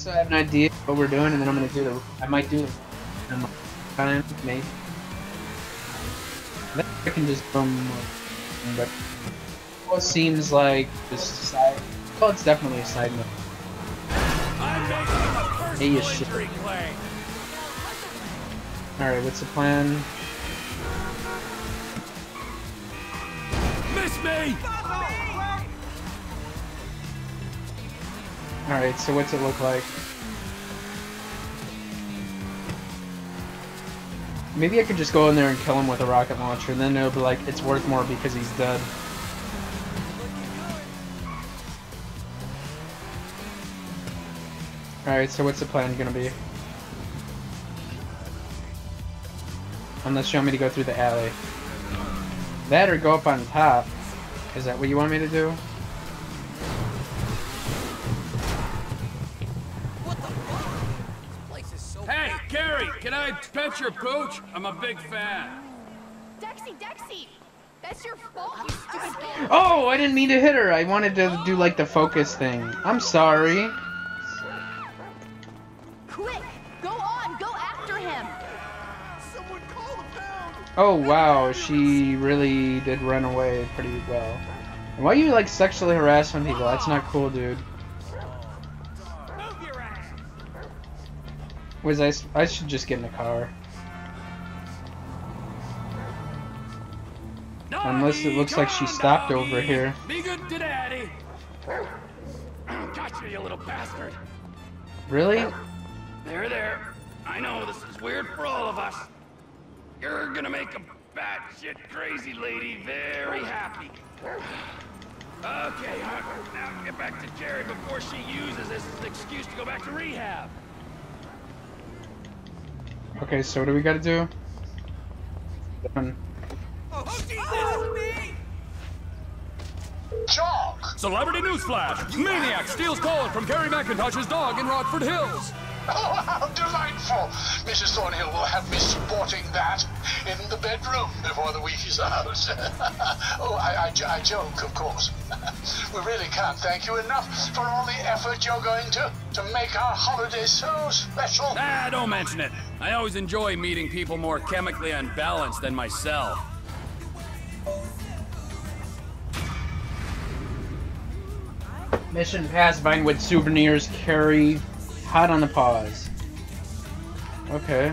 so I have an idea of what we're doing, and then I'm gonna do the. I might do the time maybe. Then I can just but what seems like just side. Well, it's definitely a side note. Hey, you shit. Alright, what's the plan? Miss me! Alright, so what's it look like? Maybe I could just go in there and kill him with a rocket launcher, and then it'll be like, it's worth more because he's dead. Alright, so what's the plan gonna be? Unless you want me to go through the alley. That or go up on top. Is that what you want me to do? What the fuck? This place is so hey, Gary, can I pet your pooch? I'm a big fan. Dexy! That's your fault, you stupid kid. Oh, I didn't mean to hit her. I wanted to do like the focus thing. I'm sorry. Quick! Go on! Go after him! Oh wow, she really did run away pretty well. Why are you like sexually harassing people? That's not cool, dude. Was I should just get in the car. Unless it looks like she stopped over here. Be good to daddy. Gotcha, you little bastard. Really? There. I know this is weird for all of us. You're gonna make a batshit crazy lady very happy. Okay, Hunter, now get back to Jerry before she uses this as an excuse to go back to rehab. Okay, so what do we gotta do? Done. Oh, Jesus! Oh, me! Chalk! Celebrity newsflash! Maniac steals collar from Carrie McIntosh's dog in Rockford Hills! Oh, how delightful! Mrs. Thornhill will have me sporting that in the bedroom before the week is out. Oh, I joke, of course. We really can't thank you enough for all the effort you're going to make our holiday so special. Ah, don't mention it. I always enjoy meeting people more chemically unbalanced than myself. Mission passed, Vinewood souvenirs, carry... Hot on the pause. Okay.